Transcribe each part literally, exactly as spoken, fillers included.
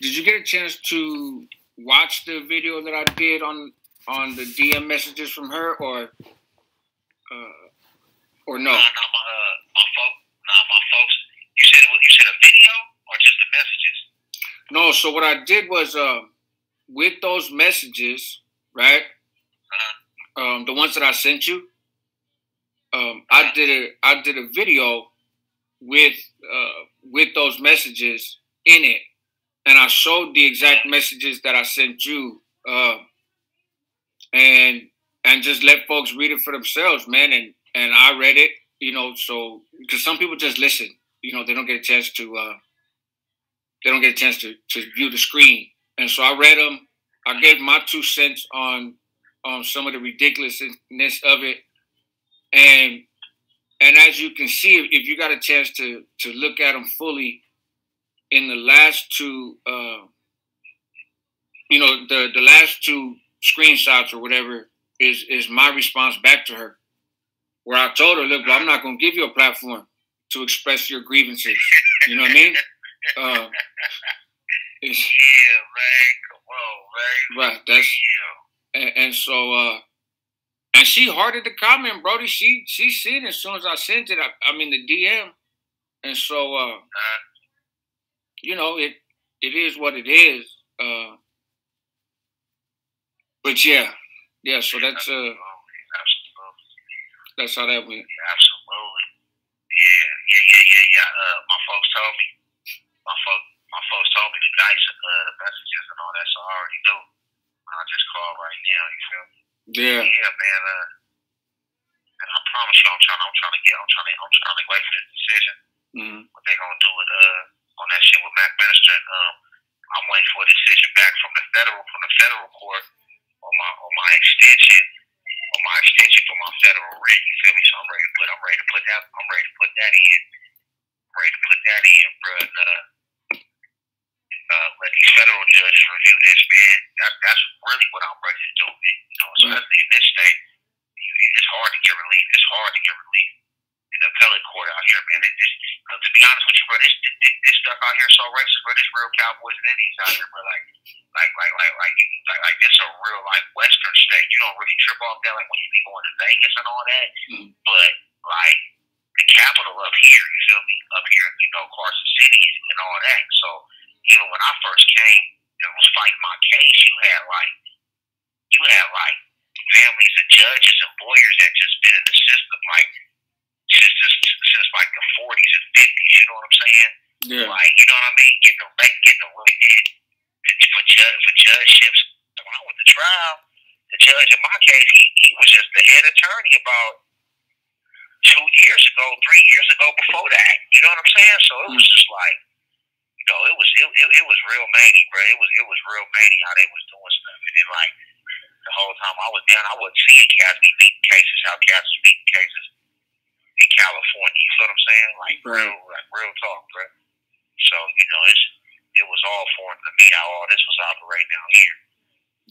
Did you get a chance to watch the video that I did on on the D M messages from her, or uh, or no? Nah, nah, my, uh, my folks. Nah, my folks. You said you said a video or just the messages? No. So what I did was uh, with those messages, right? Uh-huh. Um, the ones that I sent you, um, uh-huh. I did a I did a video with uh, with those messages in it. And I showed the exact messages that I sent you, uh, and and just let folks read it for themselves, man. And and I read it, you know, so because some people just listen, you know, they don't get a chance to, uh, they don't get a chance to, to view the screen. And so I read them. I gave my two cents on on some of the ridiculousness of it, and and as you can see, if you got a chance to to look at them fully. In the last two, uh, you know, the, the last two screenshots or whatever is, is my response back to her, where I told her, look, well, I'm not going to give you a platform to express your grievances. You know what I mean? Uh, yeah, man. Come on, man. Right. That's, yeah. and, and so, uh, and she hearted the comment, Brody. She, she seen it as soon as I sent it. I, I mean, the D M. And so, uh, uh you know, it it is what it is. Uh, but yeah, yeah. So that's uh, absolutely. That's how that went. Yeah, absolutely. Yeah, yeah, yeah, yeah, yeah. Uh, my folks told me. My folks, my folks told me the guys, uh, the messages and all that. So I already knew. I'll just call right now. You feel me? Yeah. Yeah, man. Uh, and I promise you, I'm trying. I'm trying to get. I'm trying. To, I'm trying to wait for the decision. Mm-hmm. What they gonna do with uh? on that shit with Mac Minister, and um, I'm waiting for a decision back from the federal from the federal court on my on my extension on my extension for my federal rent. You feel me? So I'm ready to put I'm ready to put that I'm ready to put that in. I'm ready to put that in, bro. And, uh, uh, let these federal judges review this, man. That, that's really what I'm ready to do, man. You know, so that's in this state. It's hard to get relief. It's hard to get relief. The appellate court out here, man. It just, uh, to be honest with you, bro, this, this this stuff out here is so racist, bro. This real Cowboys and Indians out here, bro. Like, like, like, like, like, like, like this a real like Western state. You don't really trip off that, like when you be going to Vegas and all that. Mm-hmm. But like the capital up here, you feel me? Up here, you know, Carson City and all that. So even when I first came and was fighting my case, you had like, you had like families and judges and lawyers that just been in the system, like. Since, since, since like the forties and fifties, you know what I'm saying? Yeah. Like, you know what I mean? Getting elected, getting elected for judge for judgeships. When I went to trial, the judge in my case, he, he was just the head attorney about two years ago, three years ago before that. You know what I'm saying? So it was just like, you know, it was it, it, it was real many, bro. It was it was real many how they was doing stuff, and then like the whole time I was down, I wasn't seeing Cassie beating cases, how Cassie beating cases. In California, you know what I'm saying? Like, right. real, like real talk, bro. So, you know, it's it was all foreign to me how all this was operating out here.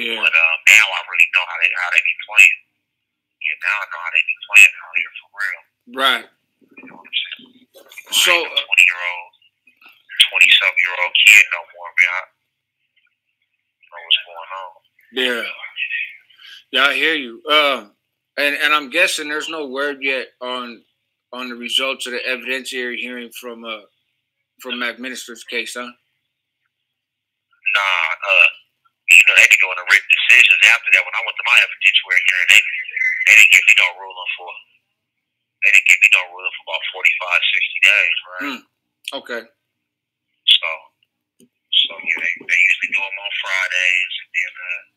Yeah. But um, now I really know how they how they be playing. Yeah, now I know how they be playing out here for real. Right. You know what I'm saying? So, like a twenty year old, twenty something year old kid no more, man. I don't know what's going on. Yeah. Yeah, I hear you. Uh, and and I'm guessing there's no word yet on. on the results of the evidentiary hearing from uh from Mac Minister's case, huh? Nah, uh, you know, they could go into written decisions after that. When I went to my evidentiary hearing, they, they didn't give me no ruling for, they didn't give me no ruling for about forty-five, sixty days, right? Mm, okay. So, so yeah, they, they usually do them on Fridays, and then, uh,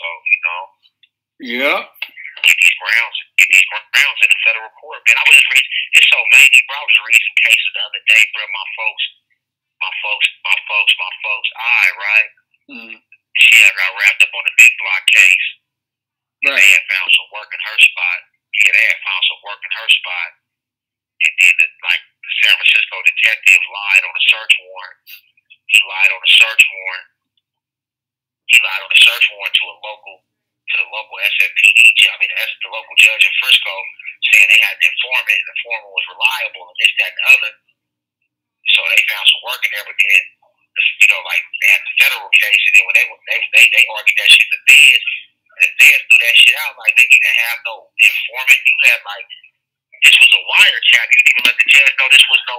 So, you know, yeah. Get these grounds, get these grounds in the federal court, man. I was just reading. It's so many, bro. I was reading some cases the other day, bro. My folks, my folks, my folks, my folks. I right. Mm-hmm. She had got wrapped up on the big block case. Right. They had found some work in her spot. Yeah, they had found some work in her spot. And then, the, like, the San Francisco detective lied on a search warrant. He lied on a search warrant. He lied on a search warrant to a local to the local S F P E, I mean, the local judge in Frisco, saying they had an informant, and the informant was reliable, and this, that, and the other. So they found some work in there, but then, you know, like, they had the federal case, and then when they they they, they argued that shit to feds, and the feds threw that shit out, like, they didn't have no informant. You had, like, this was a wiretap. You didn't even let the judge know this was no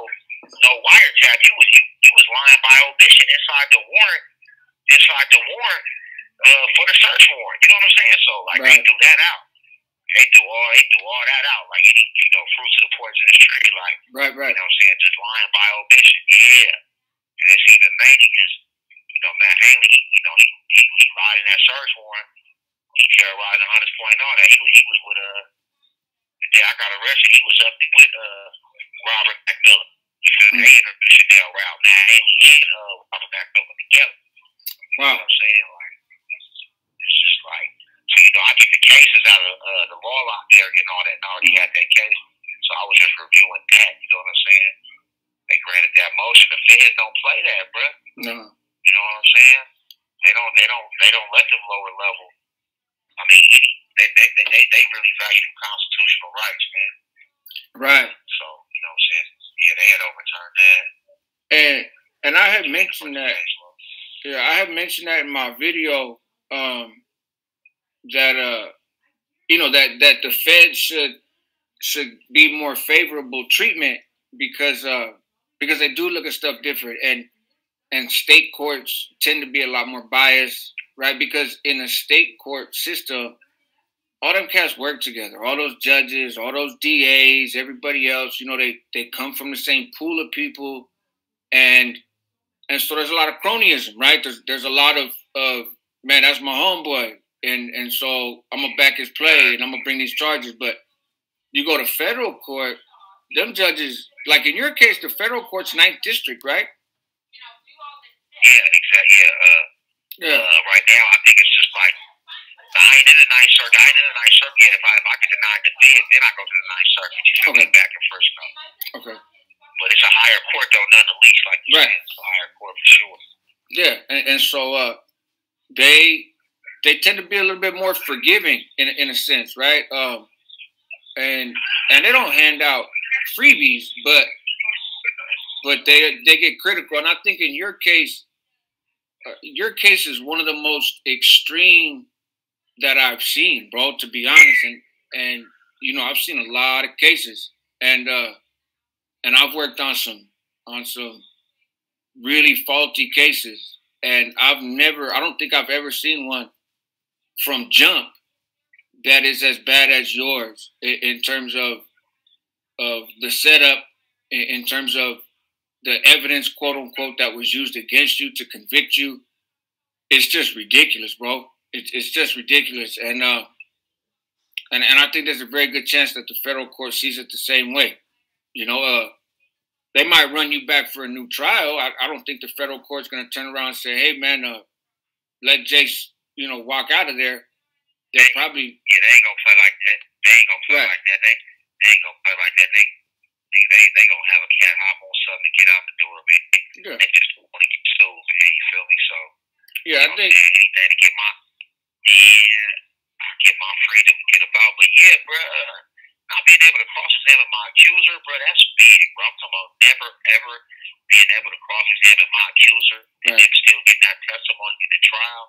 no wiretap. You was, you, you was lying by omission inside the warrant, inside the warrant, uh, for the search warrant. You know what I'm saying? So, like, right. They threw that out. They threw all, they threw all that out. Like, you, you know, fruits of the poisonous tree, like, right, right. You know what I'm saying? Just lying by omission. Yeah. And it's even mainly because, you know, Matt Haley, you know, he, he, he lied in that search warrant. He terrorized an honest point and all that. He, he was with, uh, the day I got arrested, he was up with, uh, Robert McMillan. You feel me? They introduced Sunnydale route. Matt Haley and, uh, Robert McMillan together. You wow. know what I'm saying? Like, it's just like, so, you know, I get the cases out of uh, the law lock there and all that, and I already had that case. So I was just reviewing that, you know what I'm saying? They granted that motion. The feds don't play that, bro. No. You know what I'm saying? They don't. They don't. They don't let them lower level. I mean, they they they, they, they really value constitutional rights, man. Right. So you know what I'm saying? Yeah, they had overturned that. And and I had mentioned that. Yeah, I had mentioned that in my video. Um, that uh, you know that that the feds should should be more favorable treatment because uh. Because they do look at stuff different, and and state courts tend to be a lot more biased, right? Because in a state court system, all them cats work together. All those judges, all those D As, everybody else, you know, they they come from the same pool of people, and and so there's a lot of cronyism, right? There's there's a lot of of man, that's my homeboy, and and so I'm gonna back his play, and I'm gonna bring these charges. But you go to federal court, them judges. Like in your case, the federal court's ninth district, right? Yeah, exactly. Yeah. Uh, yeah. Uh, right now, I think it's just like I ain't in the ninth circuit. I ain't in the ninth circuit yet. If I if I get denied the bid, then I go to the ninth circuit. You feel me? Back in Frisco. Okay. But it's a higher court, though, none the least. Like you right. said, it's a higher court for sure. Yeah, and, and so uh, they they tend to be a little bit more forgiving in in a sense, right? Um, and and they don't hand out freebies, but but they they get critical, and I think in your case, uh, your case is one of the most extreme that I've seen, bro. To be honest, and and you know I've seen a lot of cases, and uh, and I've worked on some on some really faulty cases, and I've never, I don't think I've ever seen one from jump that is as bad as yours in, in terms of. Of the setup in terms of the evidence, quote unquote, that was used against you to convict you. It's just ridiculous, bro. It's, it's just ridiculous. And, uh, and and I think there's a very good chance that the federal court sees it the same way. You know, uh, they might run you back for a new trial. I, I don't think the federal court's going to turn around and say, hey, man, uh, let Jase, you know, walk out of there. They'll they, probably. Yeah, they ain't going to play like that. They ain't going to play right. like that. They They ain't gonna play like that. They they they, they gonna have a cat hop on something and get out the door, man. They, yeah. they just wanna get sued, man. You feel me? So yeah, you know, I think anything to get my yeah, I get my freedom to get about. But yeah, bro, uh, not being able to cross examine my accuser, bro, that's big, bro. I'm talking about never ever being able to cross examine my accuser right. and then still getting that testimony in the trial.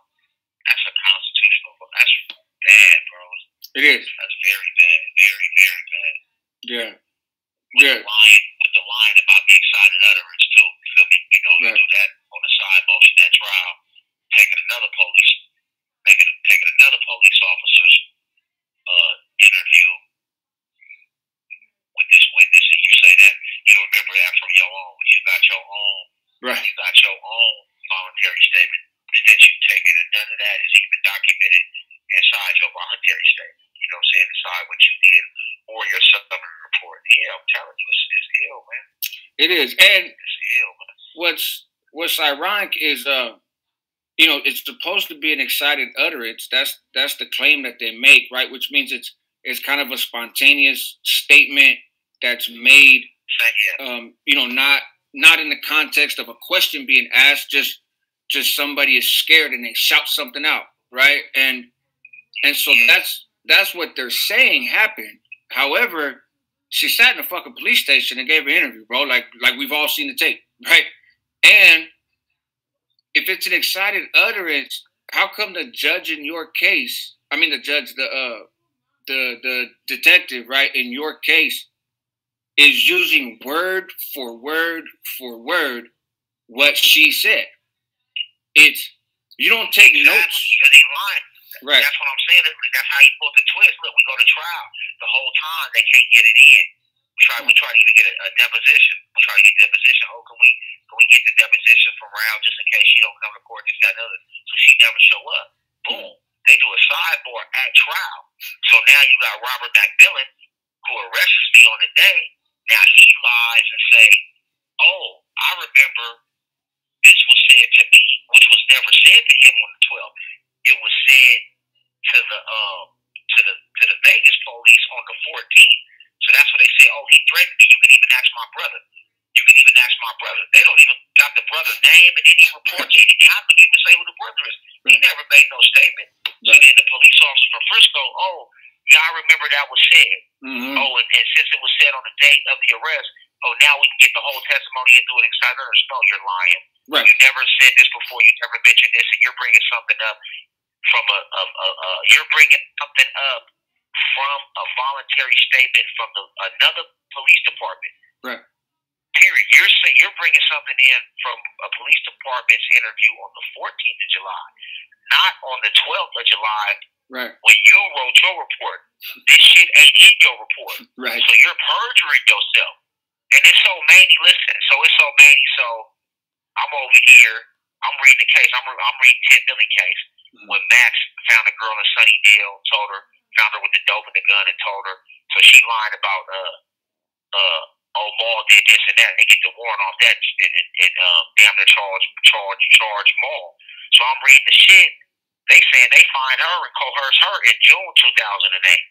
That's a constitutional. That's bad, bro. It is. That's very bad, very, very bad. Yeah. With yeah. The line, with the line about the excited utterance too. You feel me? You know, right. you do that on the side motion at trial, taking another police, taking taking another police officer's uh, interview with this witness, and you say that you remember that from your own, when you got your own, right? You got your own voluntary statement that you've taken, and none of that is even documented inside your voluntary statement. You know what I'm saying? Inside what you did or your supplement report. Yeah, I'm telling you, it's, it's ill, man. It is. And it's ill, man. What's, what's ironic is, uh, you know, it's supposed to be an excited utterance. That's that's the claim that they make, right? Which means it's it's kind of a spontaneous statement that's made, um, you know, not not in the context of a question being asked, just, just somebody is scared and they shout something out, right? And And so that's that's what they're saying happened. However, she sat in a fucking police station and gave an interview, bro. Like like we've all seen the tape, right? And if it's an excited utterance, how come the judge in your case, I mean the judge, the uh the the detective, right, in your case is using word for word for word what she said? It's you don't take exactly. notes. Right. That's what I'm saying. That's how you pull the twist. Look, we go to trial. The whole time they can't get it in. We try. We try to even get a, a deposition. We try to get a deposition. Oh, can we? Can we get the deposition from Round just in case she don't come to court? Just that and other. So she never show up. Boom. They do a sidebar at trial. So now you got Robert McMillan, who arrests me on the day. Now he lies and say, "Oh, I remember this was said to me," which was never said to him on the twelfth. It was said to the um to the to the Vegas police on the fourteenth. So that's what they said. Oh, he threatened me. You can even ask my brother. You can even ask my brother. They don't even got the brother's name and any reports. Anything. I couldn't even say who the brother is. He never made no statement. So then the police officer from Frisco, oh, yeah, I remember that was said. Mm-hmm. Oh, and, and since it was said on the date of the arrest, oh, now we can get the whole testimony and do an excited or spell. You're lying. Right. You never said this before. You never mentioned this, and you're bringing something up from a, a, a, a you're bringing something up from a voluntary statement from the, another police department. Right. Period. You're saying you're bringing something in from a police department's interview on the fourteenth of July, not on the twelfth of July. Right. When you wrote your report, this shit ain't in your report. Right. So you're perjuring yourself. And it's so many. Listen. So it's so many. So I'm over here. I'm reading the case. I'm I'm reading Tim Millie's case. When Max found a girl in Sunnydale, told her, found her with the dope and the gun, and told her, so she lied about, uh, uh, oh, Maul did this and that. They get the warrant off that, and, and, and um, damn, they charge, charge, charge Maul. So I'm reading the shit. They saying they find her and coerce her in June two thousand eight.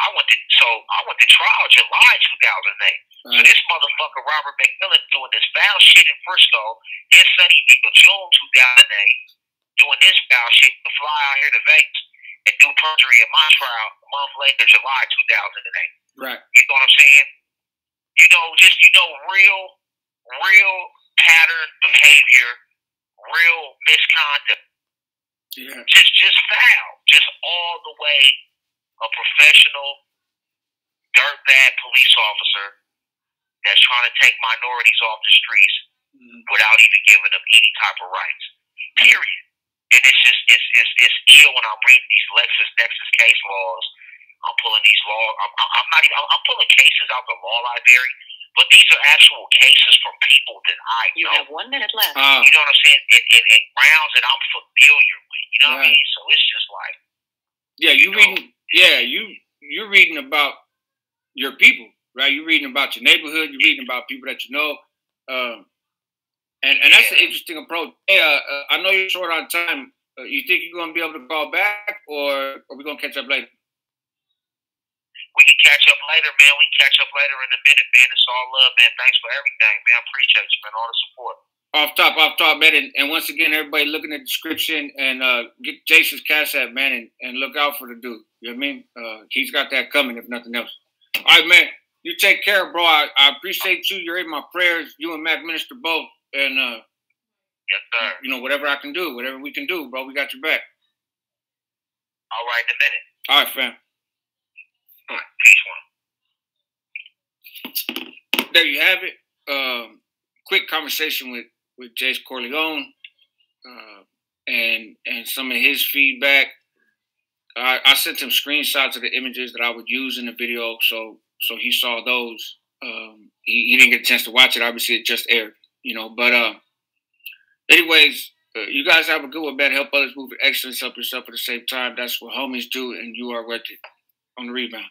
I went to, so I went to trial July two thousand eight. So this motherfucker Robert McMillan doing this foul shit in Frisco in Sunnydale, June two thousand eight. Doing this foul shit to fly out here to Vegas and do perjury in my trial a month later, July two thousand eight. Right. You know what I'm saying? You know, just, you know, real, real pattern behavior, real misconduct. Yeah. Just, just foul. Just all the way a professional, dirtbag police officer that's trying to take minorities off the streets mm-hmm. without even giving them any type of rights. Period. And it's just, it's, it's, it's ill when I'm reading these LexisNexis case laws. I'm pulling these laws. I'm, I'm not even, I'm, I'm pulling cases out the law library, but these are actual cases from people that I know. You have one minute left. Uh, you know what I'm saying? And, and, and rounds that I'm familiar with. You know right. what I mean? So it's just like. Yeah, you, you know, reading, yeah, you, you're reading about your people, right? You're reading about your neighborhood. You're reading about people that you know. Um. And, and that's an interesting approach. Hey, uh, uh, I know you're short on time. Uh, you think you're going to be able to call back, or are we going to catch up later? We can catch up later, man. We can catch up later in a minute, man. It's all love, man. Thanks for everything, man. I appreciate you, man. All the support. Off top, off top, man. And, and once again, everybody look in the description and uh, get Jase's CashApp, man, and, and look out for the dude. You know what I mean? Uh, he's got that coming, if nothing else. All right, man. You take care, bro. I, I appreciate you. You're in my prayers. You and Mac Minister both. And, uh, yes, sir. You know, whatever I can do, whatever we can do, bro, we got your back. All right, in a minute. All right, fam. All right, peace, one. There you have it. Um, quick conversation with, with Jase Korleone, uh, and, and some of his feedback. I, I sent him screenshots of the images that I would use in the video. So, so he saw those. Um, he, he didn't get a chance to watch it. Obviously it just aired. You know, but uh, anyways, uh, you guys have a good one, man. Help others move with excellence. Help yourself at the same time. That's what homies do, and you are with it. On the rebound.